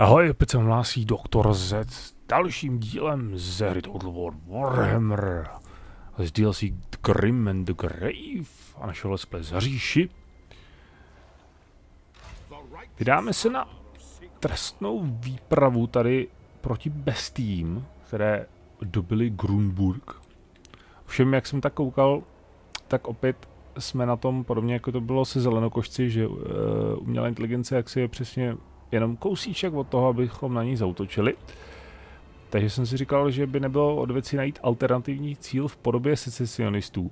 Ahoj, opět se hlásí Doktor Z s dalším dílem z hry Total War Warhammer z DLC The Grim and the Grave a naše let's play za říši. Vydáme se na trestnou výpravu tady proti bestím, které dobily Grünburg. Všem, jak jsem tak koukal, tak opět jsme na tom podobně, jako to bylo se zelenokošci, že umělá inteligence jaksi je přesně jenom kousíček od toho, abychom na ní zautočili. Takže jsem si říkal, že by nebylo od věci najít alternativní cíl v podobě secesionistů,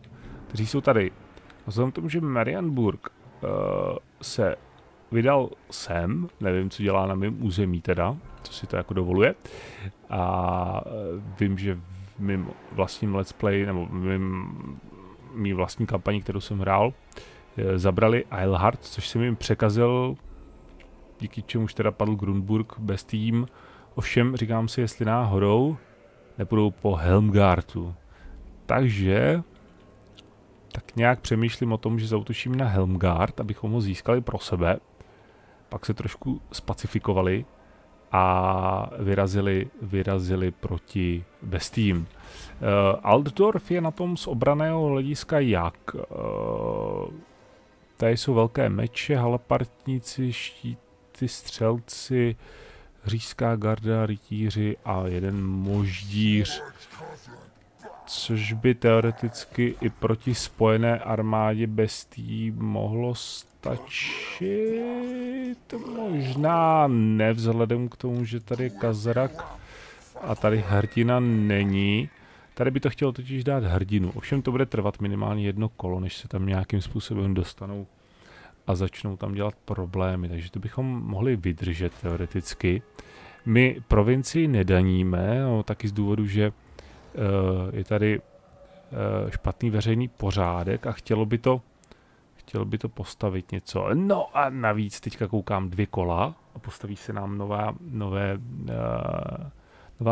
kteří jsou tady. Vzhledem k tomu, že Marienburg se vydal sem, nevím, co dělá na mém území teda, co si to jako dovoluje, a vím, že v mým vlastním let's play, nebo v mým vlastní kampani, kterou jsem hrál, zabrali Eilhart, což jsem jim překazil, díky čemuž teda padl Grünburg bez tým. Ovšem, říkám si, jestli náhodou nepůjdou po Helmgartu. Takže tak nějak přemýšlím o tom, že zaútočím na Helmgart, abychom ho získali pro sebe. Pak se trošku spacifikovali a vyrazili proti bestím. Altdorf je na tom z obraného hlediska jak? Tady jsou velké meče, halapartníci, štíty, střelci, říšská garda, rytíři a jeden moždíř. Což by teoreticky i proti spojené armádě bestí mohlo stačit. Možná ne, vzhledem k tomu, že tady je kazrak a tady hrdina není. Tady by to chtělo totiž dát hrdinu, ovšem to bude trvat minimálně jedno kolo, než se tam nějakým způsobem dostanou a začnou tam dělat problémy, takže to bychom mohli vydržet teoreticky. My provincii nedaníme, no, taky z důvodu, že je tady špatný veřejný pořádek a chtělo by to postavit něco. No a navíc teďka koukám 2 kola a postaví se nám nová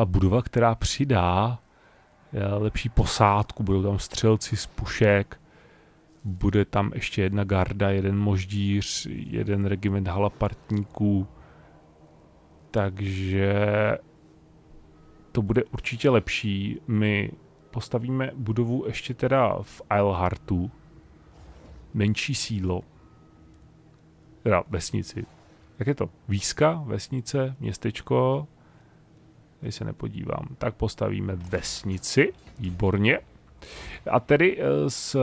budova, která přidá lepší posádku, budou tam střelci z pušek, bude tam ještě jedna garda, jeden moždíř, jeden regiment halapartníků, takže to bude určitě lepší. My postavíme budovu ještě teda v Eilhartu, menší sídlo, teda vesnici. Jak je to? Výska, vesnice, městečko. Tady se nepodívám. Tak postavíme vesnici. Výborně. A tedy s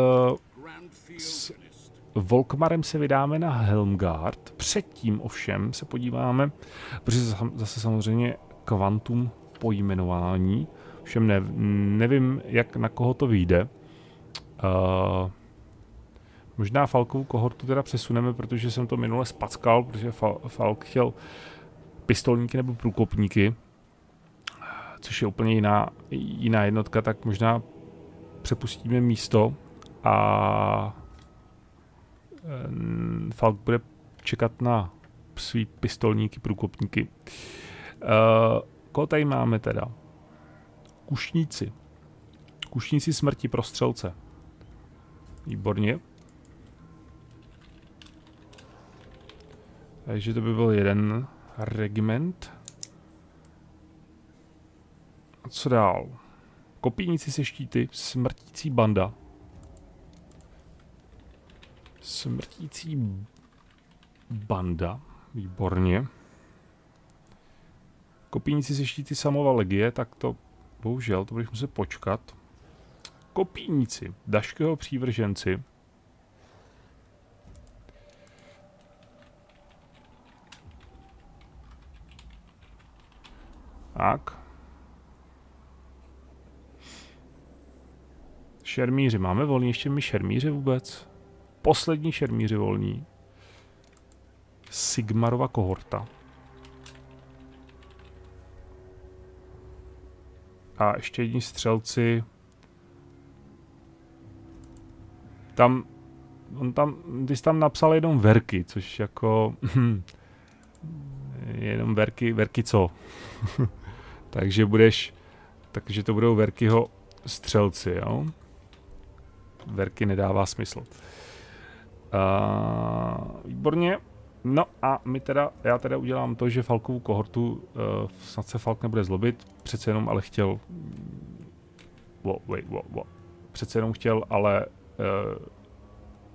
Volkmarem se vydáme na Helmgart. Předtím ovšem se podíváme, protože zase samozřejmě kvantum pojmenování. Všem nevím, jak na koho to vyjde. Možná Falkovu kohortu teda přesuneme, protože jsem to minule spackal, protože Falk chtěl pistolníky nebo průkopníky, což je úplně jiná jednotka, tak možná přepustíme místo a Falk bude čekat na svý pistolníky, průkopníky. Koho tady máme teda? Kušníci. Kušníci smrti pro střelce. Výborně. Takže to by byl jeden regiment. Co dál? Kopíníci se štíty, smrtící banda. Smrtící banda, výborně. Kopíníci se štíty Samova legie, tak to bohužel, to bych muset počkat. Kopíníci, Daškého přívrženci. Tak. Šermíři. Máme volní ještě my šermíři vůbec? Poslední šermíři volní. Sigmarova kohorta. A ještě jedni střelci. Ty jsi tam napsal jenom verky, což jako... jenom verky co? Takže to budou verkyho střelci, jo? Verky nedává smysl. Výborně. No a my teda, já teda udělám to, že Falkovu kohortu, snad se Falk nebude zlobit, přece jenom ale chtěl, přece jenom chtěl, ale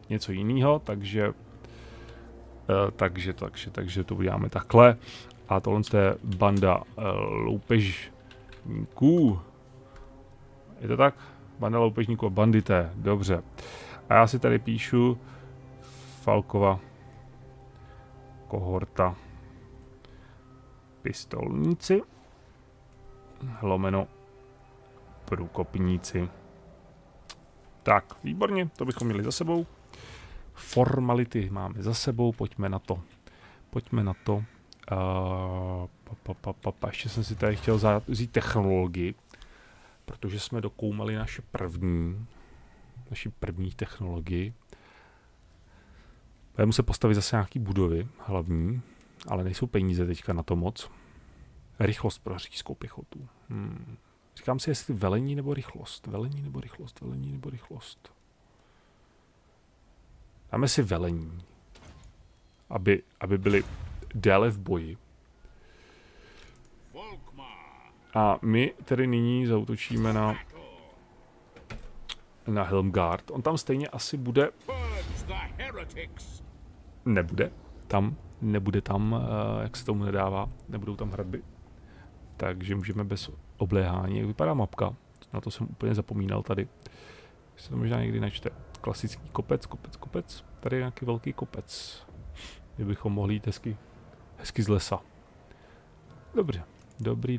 něco jiného, takže to uděláme takhle. A tohle je banda loupežníků. Je to tak? Banda loupežníků a bandité, dobře. A já si tady píšu Falkova kohorta. Pistolníci. Lomeno průkopníci. Tak, výborně, to bychom měli za sebou. Formality máme za sebou, pojďme na to. Pojďme na to. Ještě jsem si tady chtěl vzít technologii, protože jsme dokoumali naši první technologii. Budeme muset postavit zase nějaký budovy hlavní, ale nejsou peníze teďka na to moc. Rychlost pro říšskou pěchotu. Říkám si, jestli velení nebo rychlost. Dáme si velení, aby byli déle v boji. A my tedy nyní zaútočíme na Helmgart. On tam stejně asi bude. Nebude. Tam nebude tam, jak se tomu nedává. Nebudou tam hradby. Takže můžeme bez obléhání. Jak vypadá mapka? Na to jsem úplně zapomínal tady. Se to možná někdy načte. Klasický kopec. Tady je nějaký velký kopec. Kdybychom mohli jít hezky z lesa. Dobře. Dobrý.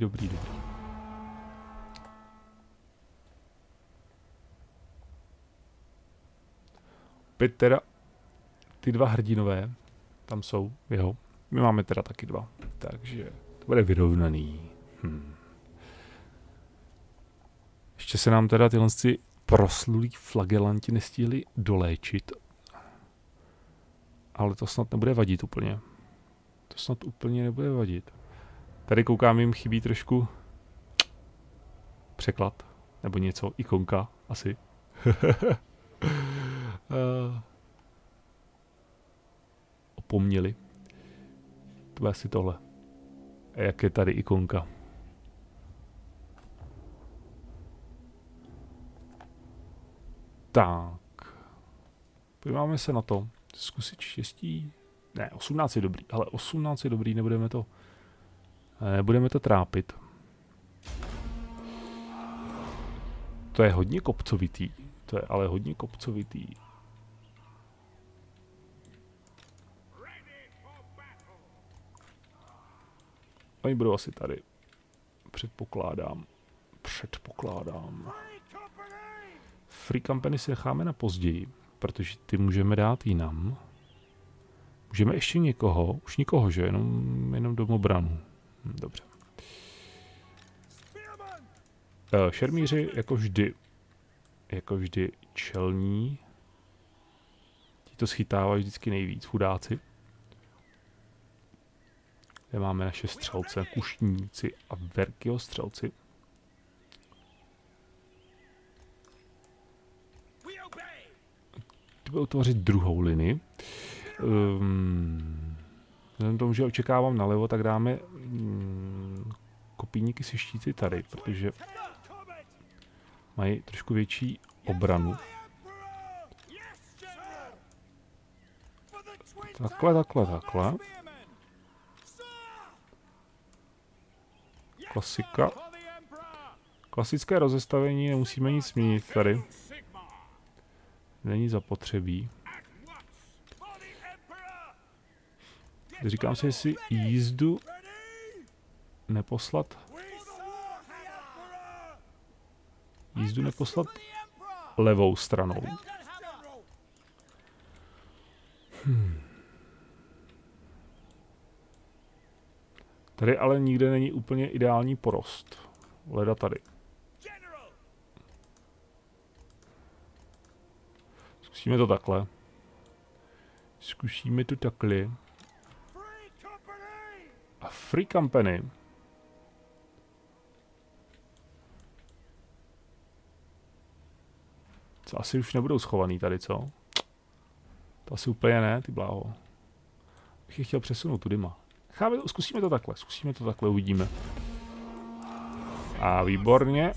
Opět teda ty dva hrdinové tam jsou, jeho. My máme teda taky dva, takže to bude vyrovnaný. Ještě se nám teda tyhle proslulí flagelanti nestihli doléčit. Ale to snad nebude vadit úplně. Tady koukám, jim chybí trošku překlad, nebo něco, ikonka, asi. Opomněli. To je asi tohle. A jak je tady ikonka? Tak. Podíváme se na to. Zkusit štěstí. Ne, 18 je dobrý, ale 18 je dobrý, nebudeme to trápit. To je hodně kopcovitý. Oni budou asi tady. Předpokládám. Free Company si necháme na později, protože ty můžeme dát jinam. Můžeme ještě někoho, už nikoho, že? Jenom domobranu. Dobře. Šermíři, jako vždy čelní. Ti to schytávají vždycky nejvíc, chudáci. Kde máme naše střelce, kušníci a Verkýho střelci. Ty budou tvořit druhou linii. Vzhledem tomu, že očekávám nalevo, tak dáme kopíníky se štíty tady, protože mají trošku větší obranu. Takhle. Klasika. Klasické rozestavení, nemusíme nic měnit tady. Není zapotřebí. Říkám si, jestli jízdu neposlat. Levou stranou. Tady ale nikde není úplně ideální porost. Leda tady. Zkusíme to takhle. A Free Company. Co asi už nebudou schovaný tady, co? To asi úplně ne, ty bláho. bych chtěl přesunout tu Dima. Cháme, zkusíme to takhle, uvidíme. A výborně.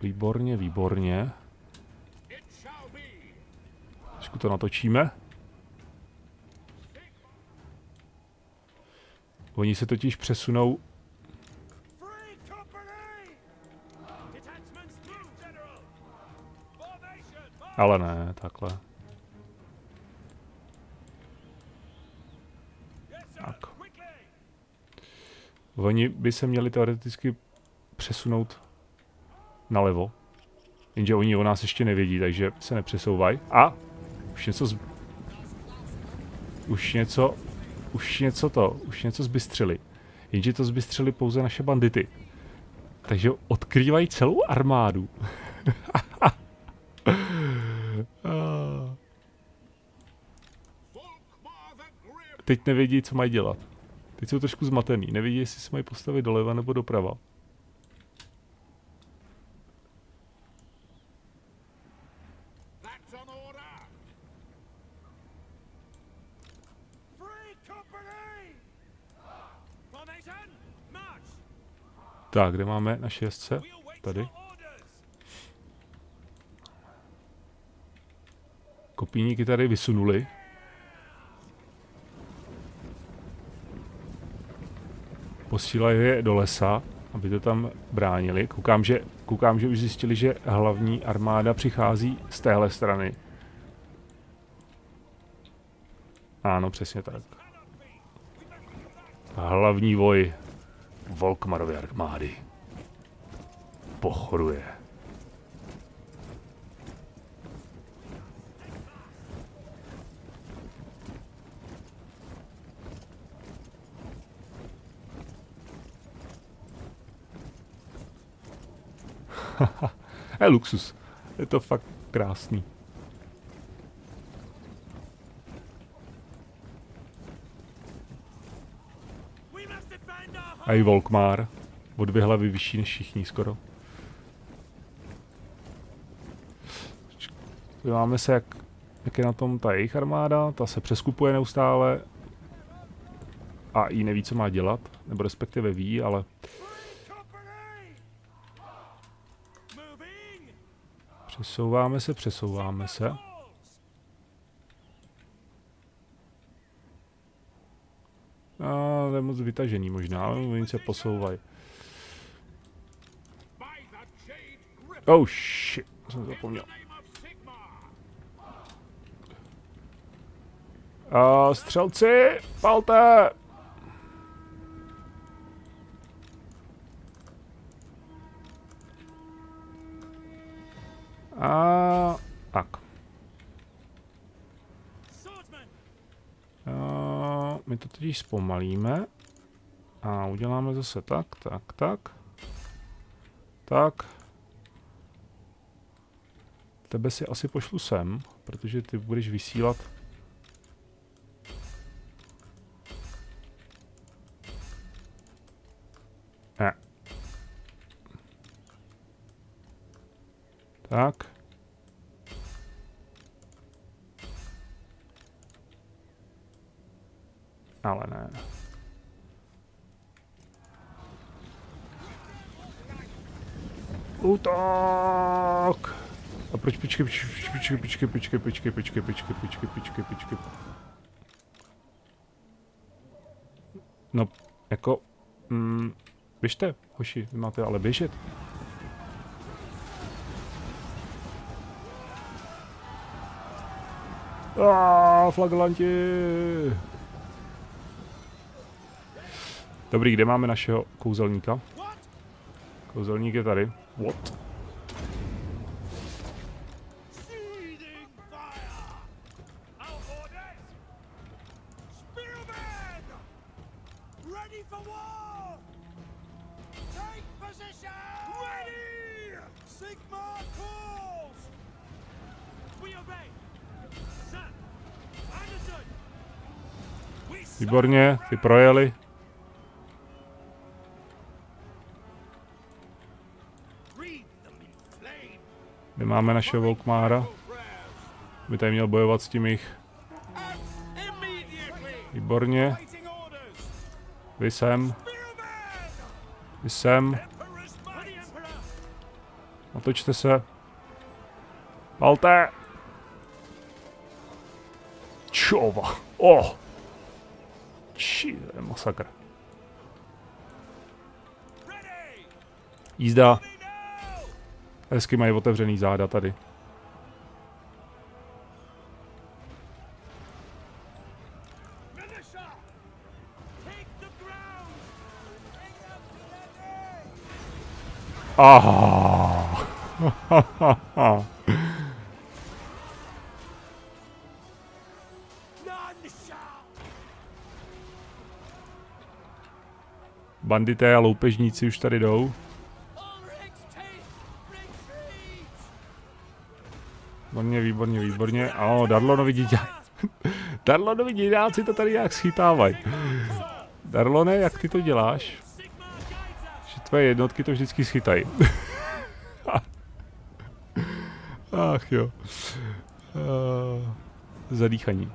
Výborně, výborně. Trošku to natočíme. Oni se totiž přesunou. Ale ne, takhle. Tak. Oni by se měli teoreticky přesunout nalevo. Jenže oni o nás ještě nevědí, takže se nepřesouvají. A už něco z... Už něco zbystřili. Jenže to zbystřili pouze naše bandity. Takže odkrývají celou armádu. Teď nevědí, co mají dělat. Teď jsou trošku zmatený. Nevědí, jestli se mají postavit doleva nebo doprava. Tak, kde máme na šestce? Tady. Kopíníky tady vysunuli. Posílají je do lesa, aby to tam bránili. Koukám, že už zjistili, že hlavní armáda přichází z téhle strany. Ano, přesně tak. Hlavní voj Volkmarovy armády pochoruje. Je luxus. Je to fakt krásný. A i Volkmar. O 2 hlavy vyšší než všichni skoro. Díváme se, jak je na tom ta jejich armáda. Ta se přeskupuje neustále. A i neví, co má dělat. Nebo respektive ví, ale... Přesouváme se. A to je moc vytažený možná, ale oni se posouvají. Oh shit, jsem zapomněl. A střelci, palte! A tak. My to totiž zpomalíme. A uděláme zase tak. Tebe si asi pošlu sem, protože ty budeš vysílat. Ne. Tak. Ale ne. Útok! A proč počkej. No, jako... běžte, hoši, vy máte ale běžet. Flaglanti! Dobrý, kde máme našeho kouzelníka? Kouzelník je tady. What? Výborně, ty projeli. Kde máme našeho Volkmára? By tady měl bojovat s tím jich. Výborně. Vy sem. Vy sem. Otočte se. Palte. Čova. Oh. Či, to je masakr. Jízda. Hezky mají otevřený záda tady. Aha. Bandité a loupežníci už tady jdou. Výborně, výborně, výborně. Ano, Darlonovi děťáci. Darlonovi děťáci to tady nějak schytávají. Darlone, jak ty to děláš? Že tvé jednotky to vždycky schytají. Ach jo. Zadýchaní.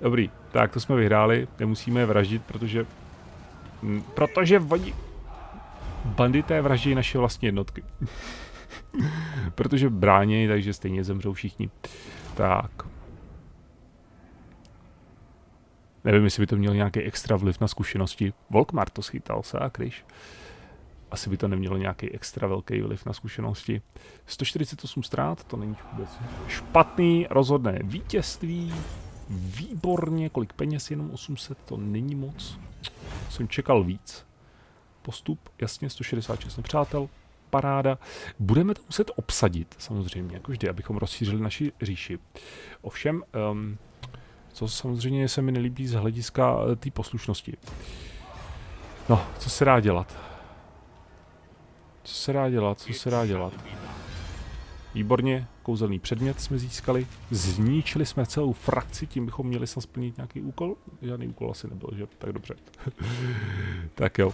Dobrý, tak to jsme vyhráli. Nemusíme je vraždit, protože bandité vraždí naše vlastní jednotky. Protože brání, takže stejně zemřou všichni. Tak. Nevím, jestli by to mělo nějaký extra vliv na zkušenosti. Volkmar to schytal, sakryš. Asi by to nemělo nějaký extra velký vliv na zkušenosti. 148 ztrát, to není vůbec špatný, rozhodné vítězství. Výborně, kolik peněz, jenom 800, to není moc. Jsem čekal víc. Postup, jasně, 166 nepřátel. Paráda. Budeme to muset obsadit, samozřejmě, jako vždy, abychom rozšířili naši říši. Ovšem, co samozřejmě se mi nelíbí z hlediska té poslušnosti. No, co se dá dělat? Co se dá dělat? Co se dá dělat? Výborně, kouzelný předmět jsme získali. Zničili jsme celou frakci, tím bychom měli snad splnit nějaký úkol. Žádný úkol asi nebyl, že? Tak dobře. Tak jo.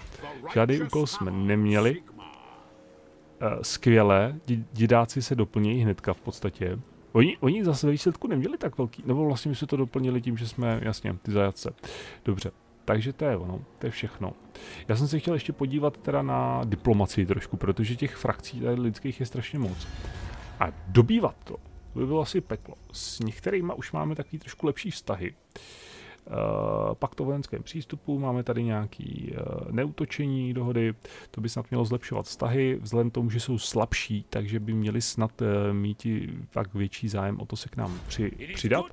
Žádný úkol jsme neměli. Skvělé, dědáci se doplnějí hnedka v podstatě. Oni zase ve výsledku neměli tak velký, nebo vlastně my jsme to doplnili tím, že jsme, jasně, ty zajatce. Dobře, takže to je ono, to je všechno. Já jsem se chtěl ještě podívat teda na diplomacii trošku, protože těch frakcí tady lidských je strašně moc. A dobývat to, to by bylo asi peklo. S některýma už máme takový trošku lepší vztahy. Pakt o vojenském přístupu, máme tady nějaký neútočení dohody, to by snad mělo zlepšovat vztahy, vzhledem k tomu, že jsou slabší, takže by měli snad mít tak větší zájem o to se k nám přidat.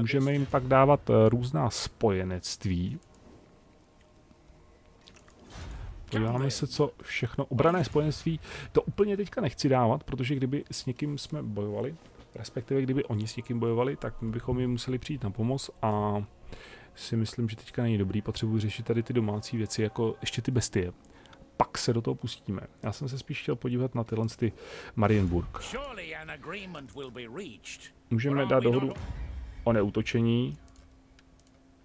Můžeme jim pak dávat různá spojenectví. Podíváme se, co všechno. Obranné spojenectví, to úplně teďka nechci dávat, protože kdyby s někým jsme bojovali, respektive kdyby oni s někým bojovali, tak my bychom jim museli přijít na pomoc a si myslím, že teďka není dobrý, potřebuji řešit tady ty domácí věci, jako ještě ty bestie. Pak se do toho pustíme. Já jsem se spíš chtěl podívat na tyhle ty Marienburg. Můžeme dát dohodu o neútočení.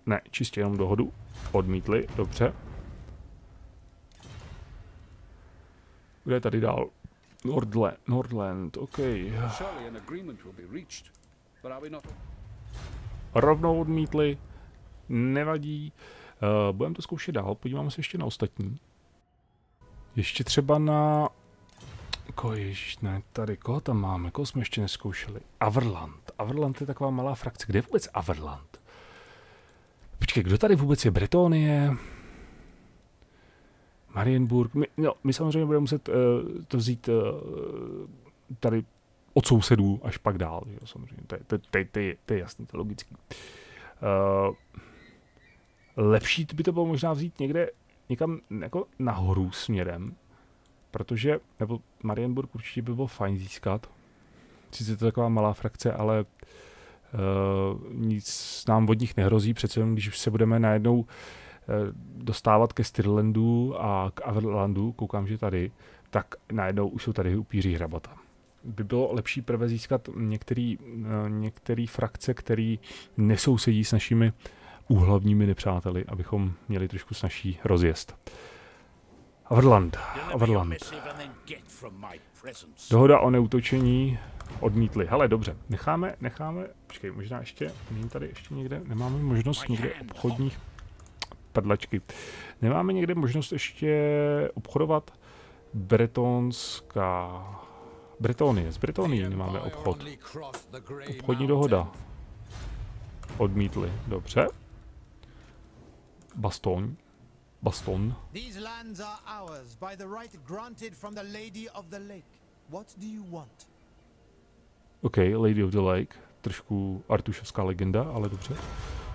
Ne, čistě jenom dohodu. Odmítli, dobře. Kde je tady dál? Nordland, ok. Rovnou odmítli, nevadí. Budeme to zkoušet dál, podíváme se ještě na ostatní. Ještě třeba na... Ježiš, ne, tady, koho tam máme, koho jsme ještě neskoušeli? Averland, Averland je taková malá frakce, kde je vůbec Averland? Počkej, kdo tady vůbec je? Bretonie? Marienburg, my samozřejmě budeme muset to vzít tady od sousedů až pak dál, jo, samozřejmě, to je jasný, to je logický. Lepší by to bylo možná vzít někde, někam jako nahoru směrem, protože, nebo Marienburg určitě by bylo fajn získat, sice to je taková malá frakce, ale nic nám od nich nehrozí, přece jen když se budeme najednou dostávat ke Stirlandu a k Averlandu, koukám, že tady, tak najednou už jsou tady upíří hrabata. By bylo lepší prvé získat některé frakce, které nesousedí s našimi úhlavními nepřáteli, abychom měli trošku snazší rozjezd. Averland. Averland. Dohoda o neútočení odmítli. Hele, dobře. Necháme. Počkej, možná ještě. Mějím tady ještě někde. Nemáme možnost někde obchodních padlačky. Nemáme někde možnost ještě obchodovat. Bretonská. Bretonie. S Bretonií nemáme obchod. Obchodní dohoda. Odmítli. Dobře. Baston. Baston. These lands are ours by the right granted from the Lady of the Lake. What do you want? OK, Lady of the Lake. Trošku artušovská legenda, ale dobře.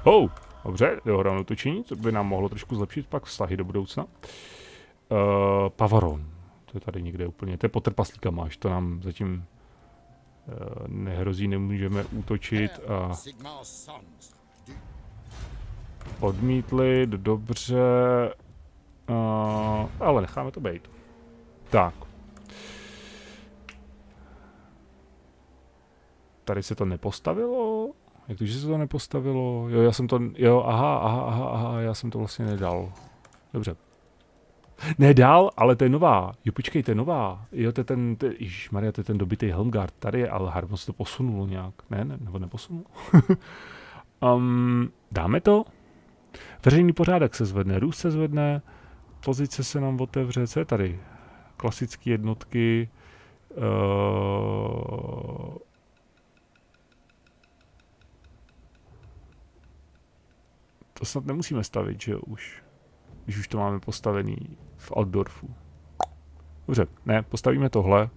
Oh, dobře, dohoda o útočení, to by nám mohlo trošku zlepšit pak vztahy do budoucna. Pavaron. To je tady někde úplně. To je pod trpaslíka máš, to nám zatím nehrozí, nemůžeme útočit a... Odmítli, dobře, ale necháme to být. Tak. Tady se to nepostavilo? Jak to, že se to nepostavilo? Jo, já jsem to, jo, aha, já jsem to vlastně nedal. Dobře. Nedal, ale to je nová. Jo, počkej, to je nová. Jo, to je ten, Maria, to je ten dobitý Helmgart. Tady je Eilhart, on se to posunulo nějak. Ne, nebo neposunulo. Dáme to? Veřejný pořádek se zvedne, růst se zvedne, pozice se nám otevře, co je tady? Klasické jednotky. To snad nemusíme stavit, že jo, už. Když už to máme postavený v Altdorfu. Dobře, ne, postavíme tohle.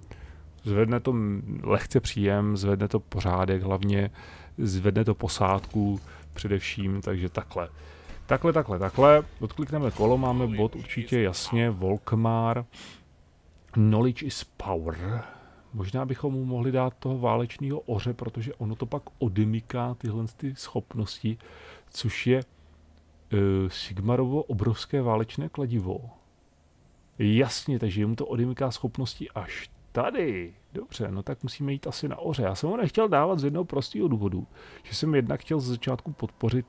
Zvedne to lehce příjem, zvedne to pořádek hlavně, zvedne to posádku především, takže takhle. Takhle. Odklikneme kolo, máme bod určitě, jasně, Volkmar. Knowledge is power. Možná bychom mu mohli dát toho válečného oře, protože ono to pak odemyká tyhle ty schopnosti, což je Sigmarovo obrovské válečné kladivo. Jasně, takže jemu to odemyká schopnosti až tady. Dobře, no tak musíme jít asi na oře. Já jsem ho nechtěl dávat z jednoho prostého důvodu, že jsem jednak chtěl z začátku podpořit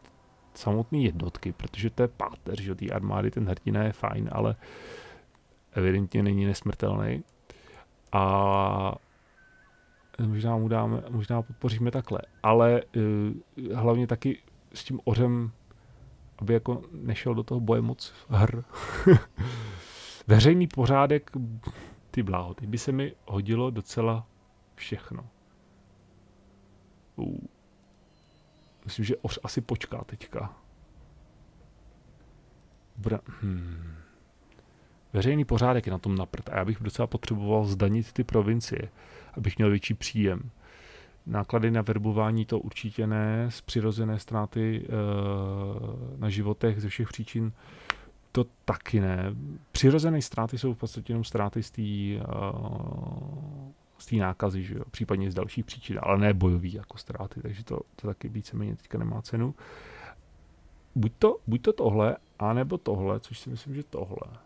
samotné jednotky, protože to je páteř, že té armády, ten hrdina je fajn, ale evidentně není nesmrtelný. A možná mu dáme, možná podpoříme takhle, ale hlavně taky s tím ořem, aby jako nešel do toho boje moc hr. Veřejný pořádek, ty bláho, ty by se mi hodilo docela všechno. Myslím, že oř asi počká teďka. Veřejný pořádek je na tom naprt a já bych docela potřeboval zdanit ty provincie, abych měl větší příjem. Náklady na verbování to určitě ne, z přirozené ztráty na životech ze všech příčin to taky ne. Přirozené ztráty jsou v podstatě jenom ztráty z té nákazy, že jo? Případně z dalších příčin, ale ne bojový jako ztráty, takže to taky víceméně teďka nemá cenu. Buď to tohle, anebo tohle, což si myslím, že tohle.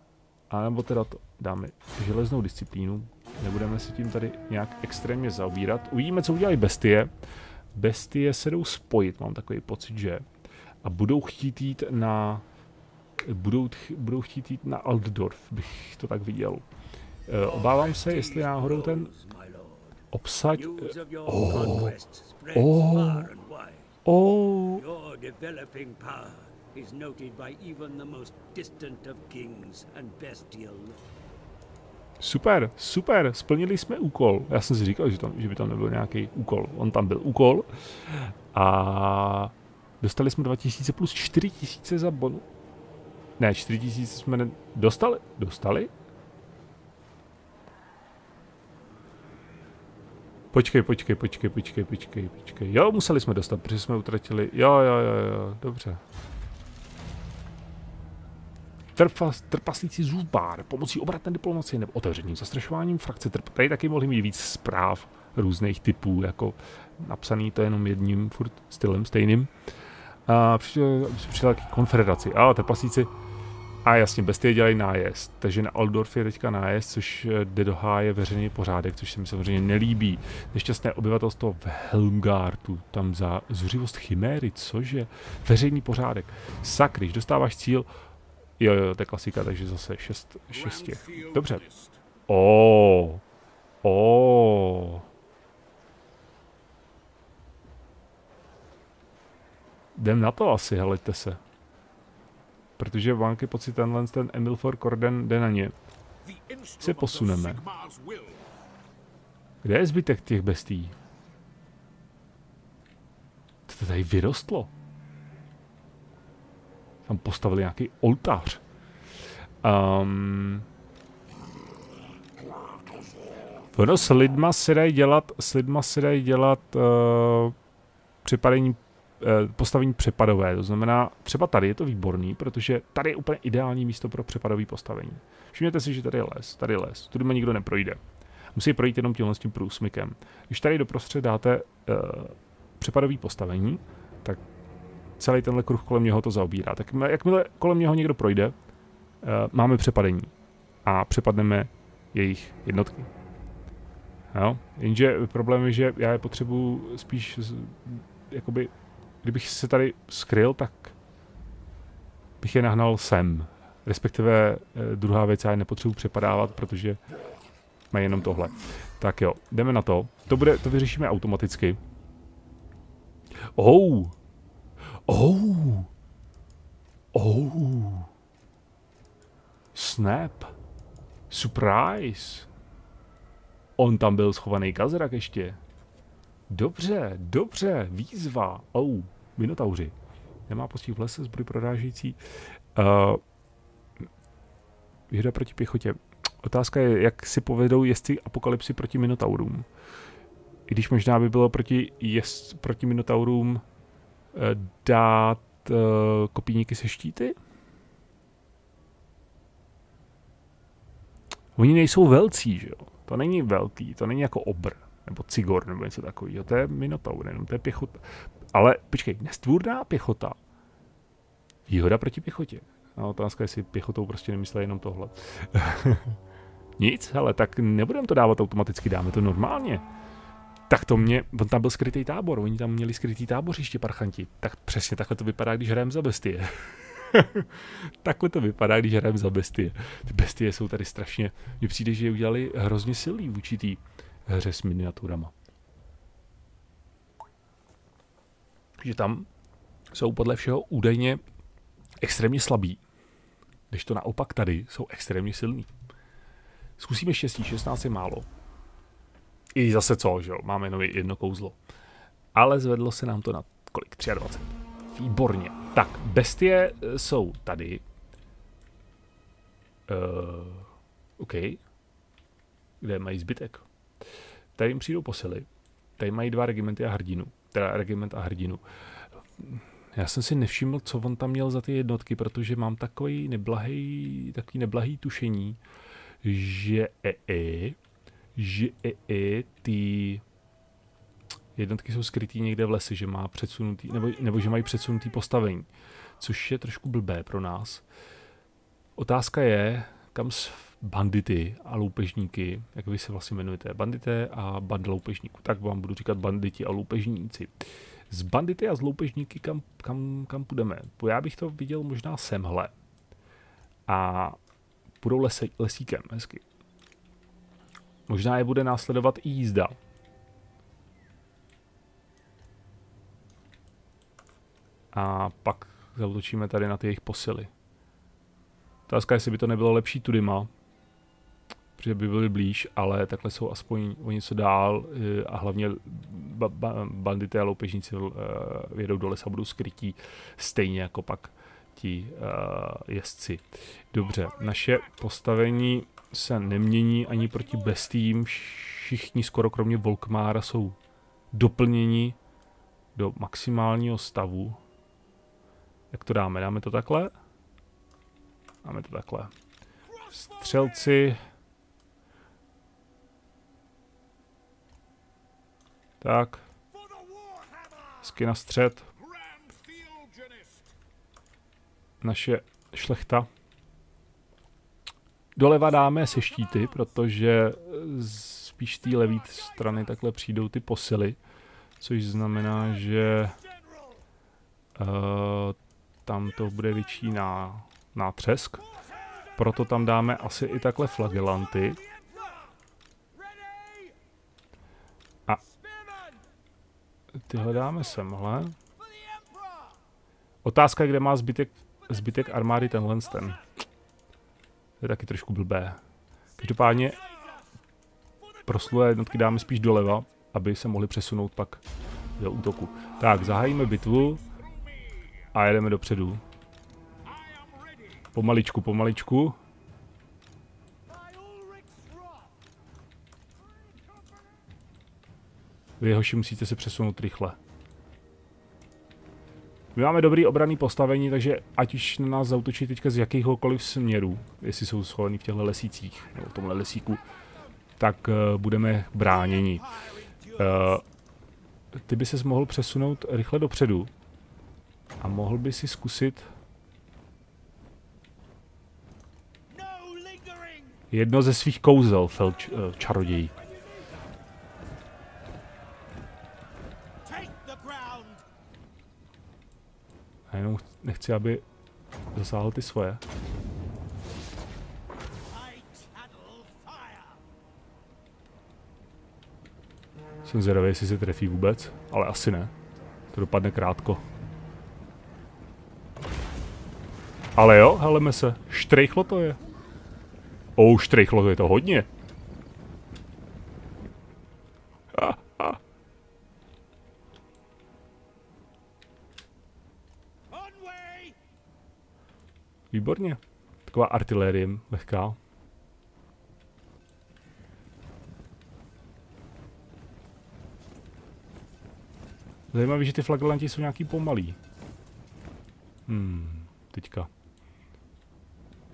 A nebo teda to dáme železnou disciplínu, nebudeme se tím tady nějak extrémně zaobírat. Uvidíme, co udělají bestie. Bestie se jdou spojit, mám takový pocit, že. A budou chtít jít na... Budou chtít jít na Altdorf, bych to tak viděl. Obávám se, jestli náhodou ten obsah... Is noted by even the most distant of kings and bestial. Super, splnili jsme úkol. Já jsem si říkal, že by tam nebyl nějaký úkol. On tam byl úkol. A dostali jsme 2000 plus 4000 za bonus. Ne, 4000 jsme dostali. Počkej. Jo, museli jsme dostat, protože jsme utratili. Jo, dobře. Trpaslíci zubár pomocí obratné diplomacie nebo otevřeným zastrašováním frakce trp. Tady taky mohli mít víc zpráv různých typů, jako napsaný to jenom jedním furt stylem stejným. A přišel taky konfederaci. A trpaslíci, a jasně, bestie dělají nájezd. Takže na Altdorf je teďka nájezd, což jde do háje veřejný pořádek, což se mi samozřejmě nelíbí. Nešťastné obyvatelstvo v Helmgartu, tam za zuřivost chiméry, cože? Veřejný pořádek. Sakryš, dostáváš cíl Jo, jo, to je klasika, takže zase 6 těch. Dobře. Jdem na to asi, heleďte se. Protože vánky pocit ten Emilfor Corden jde na ně. Se posuneme. Kde je zbytek těch bestí? Co to tady vyrostlo? Tam postavili nějaký oltář. No, s lidma se dají dělat postavení přepadové, to znamená, třeba tady je to výborný, protože tady je úplně ideální místo pro přepadové postavení. Všimněte si, že tady je les, tu doma nikdo neprojde. Musí projít jenom tímhle s tím průsmykem. Když tady doprostřed dáte přepadové postavení, tak celý tenhle kruh kolem něho to zaobírá. Tak jakmile kolem něho někdo projde, máme přepadení a přepadneme jejich jednotky. Jo? Jenže problém je, že já je potřebuji spíš jakoby, kdybych se tady skryl, tak bych je nahnal sem. Respektive druhá věc, já je nepotřebuji přepadávat, protože mají jenom tohle. Tak jo, jdeme na to. To vyřešíme automaticky. Snap. Surprise. On tam byl schovaný kazrak ještě. Dobře, dobře, výzva. Minotauři. Nemá postih v lese, zbroj prorážející. Výhoda proti pěchotě. Otázka je, jak si povedou jezdci apokalypsy proti minotaurům. I když možná by bylo proti minotaurům dát kopíníky se štíty? Oni nejsou velcí, že jo? To není velký, to není jako obr, nebo cigor, nebo něco takového, to je minotaur, jenom to je pěchota. Ale počkej, nestvůrná pěchota. Výhoda proti pěchotě. A otázka je, jestli pěchotou prostě nemyslí jenom tohle. Nic, hele, tak nebudeme to dávat automaticky, dáme to normálně. Tak to mě, on tam byl skrytý tábor, oni tam měli skrytý tábořiště, parchanti. Tak přesně takhle to vypadá, když hrajeme za bestie. Takhle to vypadá, když hrajeme za bestie. Ty bestie jsou tady strašně, mně přijde, že je udělali hrozně silný v určitý hře s miniaturama. Že tam jsou podle všeho údajně extrémně slabí, když to naopak tady jsou extrémně silní. Zkusíme štěstí, 16 je málo. I zase co, že jo, máme jenom jedno kouzlo. Ale zvedlo se nám to na kolik? 23. Výborně. Tak, bestie jsou tady. OK. Kde mají zbytek? Tady jim přijdou posily. Tady mají dva regimenty a hrdinu. Teda regiment a hrdinu. Já jsem si nevšiml, co on tam měl za ty jednotky, protože mám takový neblahý tušení, že ty jednotky jsou skrytý někde v lese, že má předsunutý, nebo že mají předsunutý postavení, což je trošku blbé pro nás. Otázka je, kam s bandity a loupežníky, jak vy se vlastně jmenujete, bandité a band loupežníků, tak vám budu říkat banditi a loupežníci. Z bandity a z loupežníky kam půjdeme? Já bych to viděl možná semhle. A půjdou lesíkem, hezky. Možná je bude následovat i jízda. A pak zaútočíme tady na ty jejich posily. Otázka, jestli by to nebylo lepší tudyma, protože by byli blíž, ale takhle jsou aspoň o něco dál a hlavně bandité a loupežníci jedou do lesa, budou skrytí, stejně jako pak ti jezdci. Dobře, naše postavení se nemění ani proti bestím, všichni skoro kromě Volkmára jsou doplněni do maximálního stavu. Jak to dáme? Dáme to takhle? Dáme to takhle. Střelci. Tak. Sky na střed. Naše šlechta. Doleva dáme se štíty, protože spíš z té levé strany takhle přijdou ty posily, což znamená, že tam to bude větší nátřesk. Proto tam dáme asi i takhle flagelanty. A tyhle dáme semhle. Otázka, kde má zbytek armády tenhle ten. To je taky trošku blbé. Každopádně proslulé jednotky dáme spíš doleva, aby se mohli přesunout pak do útoku. Tak, zahájíme bitvu a jedeme dopředu. Pomaličku, pomaličku. Vy, hoši, musíte se přesunout rychle. My máme dobrý obranný postavení, takže ať už na nás zautočí teďka z jakéhokoliv směru, jestli jsou schovaní v těchto lesících, nebo v tomhle lesíku, tak budeme bráněni. Ty by ses mohl přesunout rychle dopředu a mohl by si zkusit jedno ze svých kouzel, čaroděj. A jenom nechci, aby zasáhl ty svoje. Jsem zvědavý, jestli se trefí vůbec, ale asi ne. To dopadne krátko. Ale jo, heleme se. Štrejchlo to je. Ou, štrejchlo to je to hodně. Výborně. Taková artilérie lehká. Zajímavé, že ty flagelanti jsou nějaký pomalý. Teďka.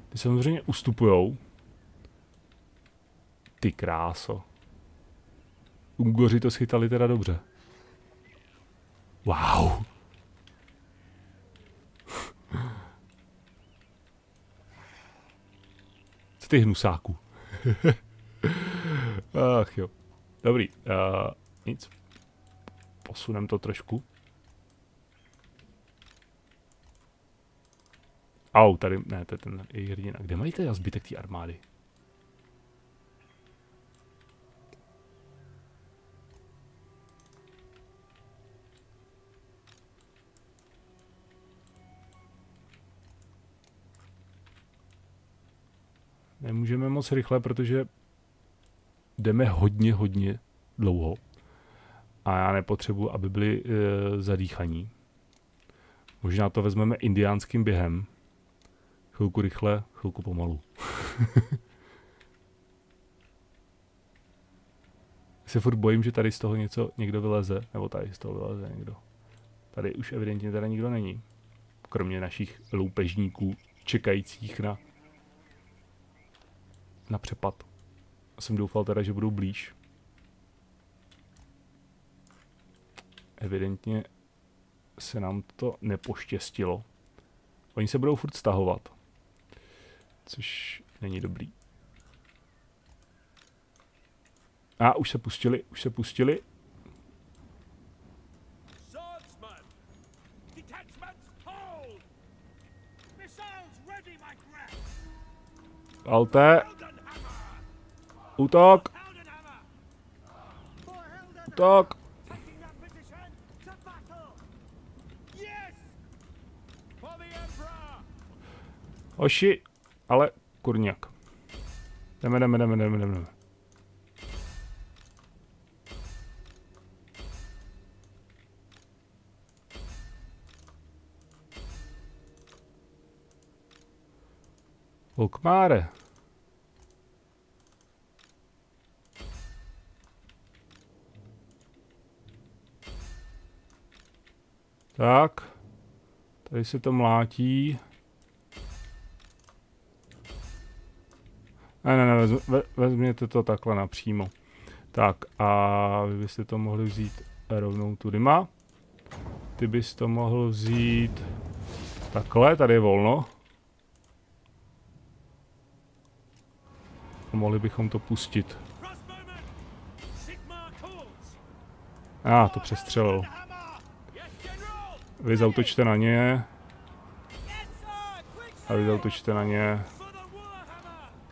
Ty samozřejmě ustupujou. Ty kráso. Ungoři to schytali teda dobře. Wow. Co ty hnusáku? Ach jo. Dobrý. Nic. Posunem to trošku. Au, tady, ne, to je ten jejich hrdina. Kde mají teda zbytek té armády? Nemůžeme moc rychle, protože jdeme hodně, hodně dlouho. A já nepotřebuji, aby byli zadýchaní. Možná to vezmeme indiánským během. Chvilku rychle, chvilku pomalu. Se furt bojím, že tady z toho něco někdo vyleze, nebo tady z toho vyleze někdo. Tady už evidentně teda nikdo není. Kromě našich loupežníků, čekajících na přepad. Jsem doufal teda, že budou blíž. Evidentně se nám to nepoštěstilo. Oni se budou furt stahovat. Což není dobrý. A už se pustili, už se pustili. Alté. Útok. Útok. Oši, ale kurňák. Jdeme. Volkmáre. Tak. Tady se to mlátí. Ne, vezměte to takhle napřímo. Tak a vy byste to mohli vzít rovnou tu dyma. Ty bys to mohl vzít takhle, tady je volno. A mohli bychom to pustit. A to přestřelil. Vy zautočte na ně. a vy zautočíte na ně.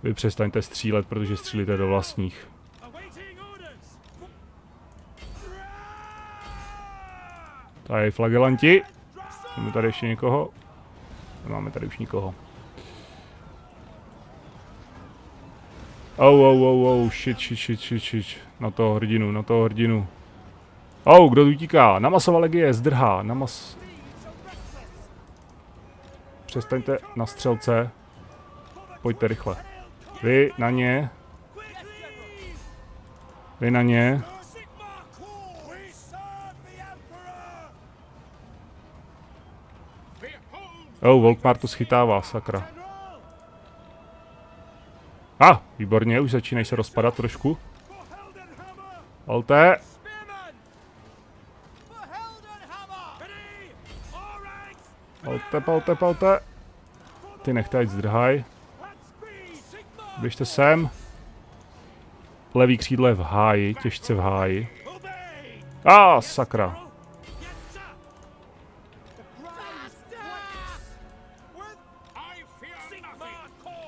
Vy přestaňte střílet, protože střílíte do vlastních. Tady flagelanti. Máme tady ještě někoho? Nemáme tady už nikoho. Oh, shit. Na toho hrdinu, Oh, kdo utíká? Namasová legie, zdrhá. Přestaňte na střelce. Pojďte rychle. Vy na ně. Oh, Volkmar to schytává, sakra. Výborně, už začínají se rozpadat trošku. Alté. Palte. Ty nechte, ať zdrhaj. Běžte sem. Levý křídlo je v háji, těžce v háji. Sakra.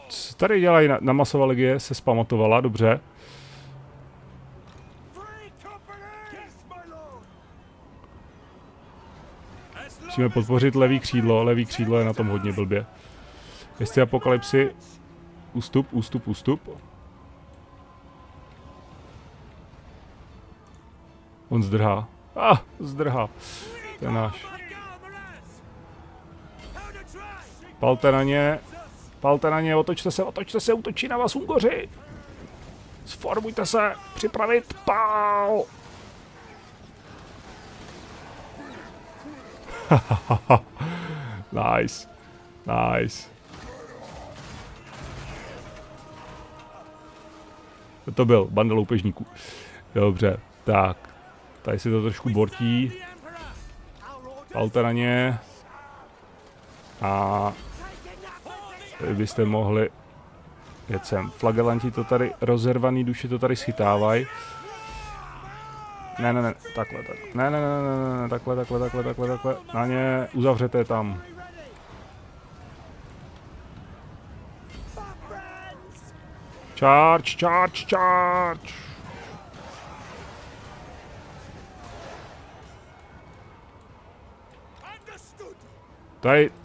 Co tady dělají? Namasová legie se zpamatovala, dobře. Musíme podpořit levý křídlo je na tom hodně blbě. Jestli apokalypsy, ústup. On zdrhá. Zdrhá. To je náš. Palte na ně. Otočte se, útočí na vás Ungoři. Sformujte se, připravit pál. Nice. To byl bandel loupežníků. Dobře, tak. Tady si to trošku bortí. Palte na ně. A byste mohli jet sem. Flagelanti to tady, rozervaný duše to tady schytávají. Ne, takhle, tak. Ne, takhle. Na ně, uzavřete je tam. Charge.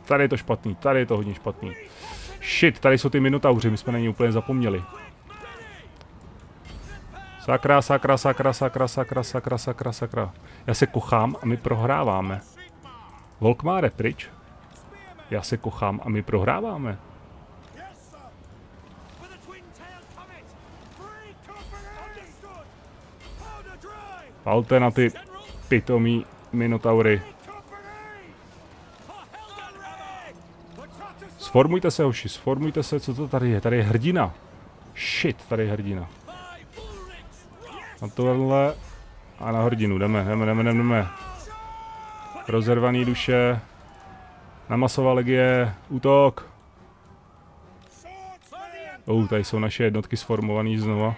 Tady je to špatný, tady je to hodně špatný. Shit, tady jsou ty minotauři, my jsme na ně úplně zapomněli. Sakra. Já se kochám a my prohráváme. Volkmáre, pryč. Já se kochám a my prohráváme. Palte na ty pitomí minotaury. Sformujte se, hoši, sformujte se, co to tady je? Tady je hrdina. Shit, tady je hrdina. Na tohle a na hrdinu, jdeme. Rozervaný duše. Namasová legie, útok. Tady jsou naše jednotky sformované znova.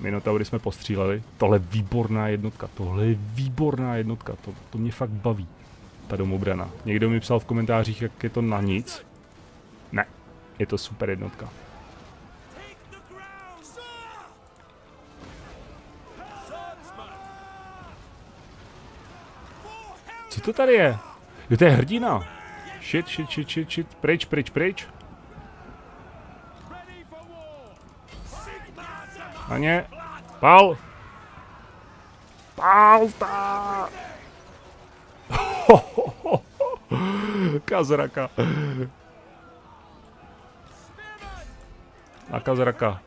Minotaury jsme postříleli. Tohle je výborná jednotka, to mě fakt baví. Ta domobrana. Někdo mi psal v komentářích, jak je to na nic. Ne, je to super jednotka. Co to tady je? Jo, to je hrdina. Shit. Pryč. Na ně. Palta! Kazraka. Na kazraka.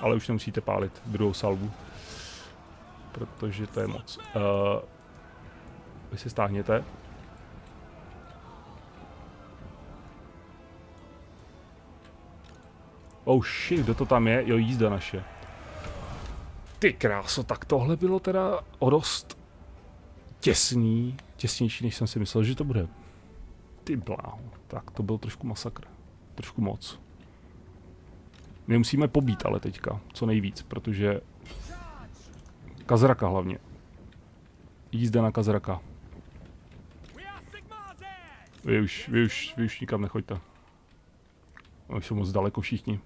Ale už nemusíte pálit druhou salvu. Protože to je moc. Vy si stáhněte. Oh shit, kdo to tam je? Jo, jízda naše. Ty kráso, tak tohle bylo teda o dost těsný. Těsnější, než jsem si myslel, že to bude. Ty bláho. Tak to byl trošku masakr. Trošku moc. My musíme pobít ale teďka. Co nejvíc, protože... Kazraka hlavně. Jízda na kazraka. Vy už nikam nechoďte. Už jsou moc daleko všichni.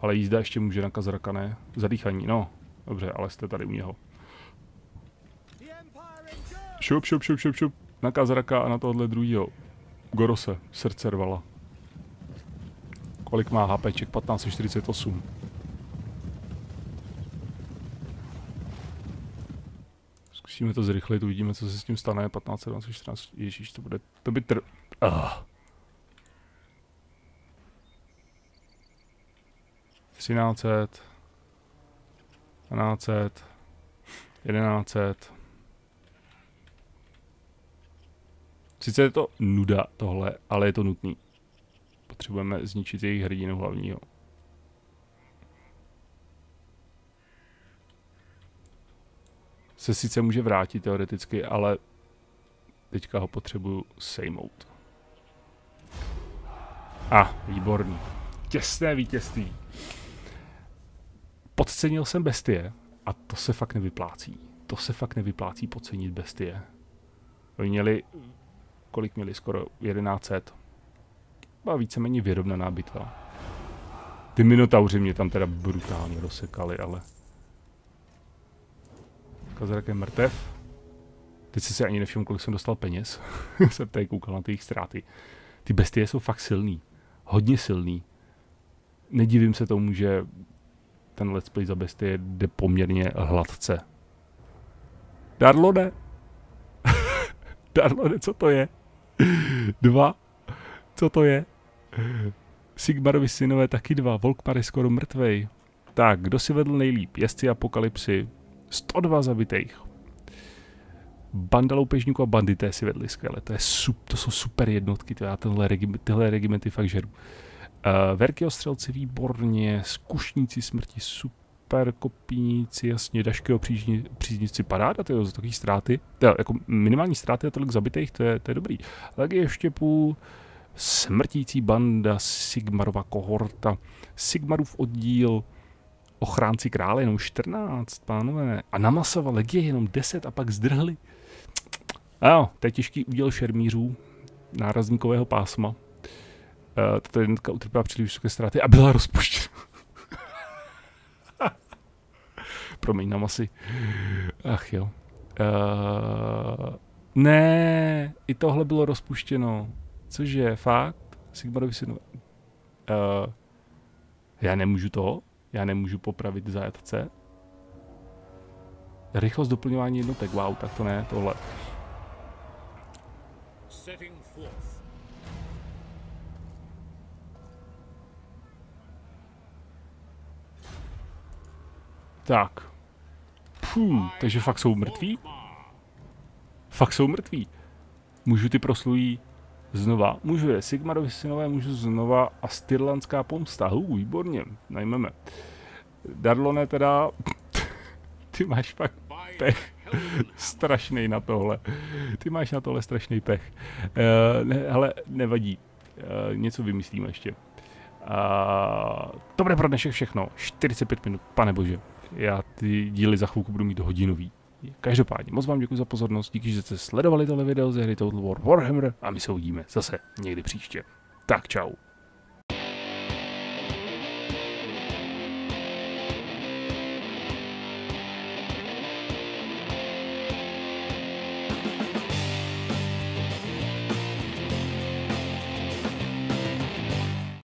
Ale jízda ještě může na Kazraka, ne? Zadýchaní, no. Dobře, ale jste tady u něho. Šup. Na Kazraka a na tohle druhýho. Gorose, srdce rvala. Kolik má HPček? 1548. Zkusíme to zrychlit, uvidíme, co se s tím stane. 15, 14. Ježíš, to bude... To by tr... Ah. 1300. 1200. 1100. Sice je to nuda tohle, ale je to nutný. Potřebujeme zničit jejich hrdinu hlavního. Se sice může vrátit teoreticky, ale teďka ho potřebuju sejmout. Výborný. Těsné vítězství. Podcenil jsem bestie a to se fakt nevyplácí. To se fakt nevyplácí podcenit bestie. Oni měli... Kolik měli? Skoro 1100. Byla víceméně vyrovnaná bitva. Ty minotauři mě tam teda brutálně rozsekali, ale... Kazrak je mrtev. Teď si ani nevšiml, kolik jsem dostal peněz. Jsem tady koukal na ty jejich ztráty. Ty bestie jsou fakt silný. Hodně silný. Nedivím se tomu, že ten let's play za bestie jde poměrně hladce. Darlo, ne? Darlo, ne, co to je? Dva? Co to je? Sigmarovi synové taky dva. Volkmar je skoro mrtvej. Tak, kdo si vedl nejlíp? Jezdci apokalypsy. 102 zabitejch. Banda loupežníků a bandité si vedli skvěle. To jsou super jednotky. Tyhle regimenty fakt žeru. Verkův střelci výborně. Zkušníci smrti super. Kopíníci jasně. Daškého příznici paráda. To je za takové ztráty. Jako minimální ztráty a tolik zabitejch. To je dobrý. Tak je ještě půl. Smrtící banda. Sigmarova kohorta. Sigmarův oddíl. Ochránci krále jenom 14, pánové. A na Samova Legie jenom 10 a pak zdrhli. Ano, to je těžký úděl šermířů nárazníkového pásma. Tato jednotka utrpěla příliš vysoké ztráty a byla rozpuštěna. Promiň, na masy. Ach jo. Ne, i tohle bylo rozpuštěno. Cože, fakt? Sigmarovi synové. Já nemůžu to. Já nemůžu popravit zajatce. Rychlost doplňování jednotek, wow, tak to ne, tohle. Tak. Takže fakt jsou mrtví? Fakt jsou mrtví. Můžu ty proslují znova. Můžu je Sigmarovi synové, můžu znova a Styrlanská pomsta. Výborně, najmeme. Darlone teda, ty máš pak pech strašnej na tohle. Ty máš na tohle strašný pech. Ale nevadí, něco vymyslíme ještě. Dobré pro dnešek všechno, 45 minut, panebože. Já ty díly za chvilku budu mít hodinový. Každopádně moc vám děkuji za pozornost, díky, že jste sledovali tohle video ze hry Total War Warhammer a my se uvidíme zase někdy příště. Tak čau.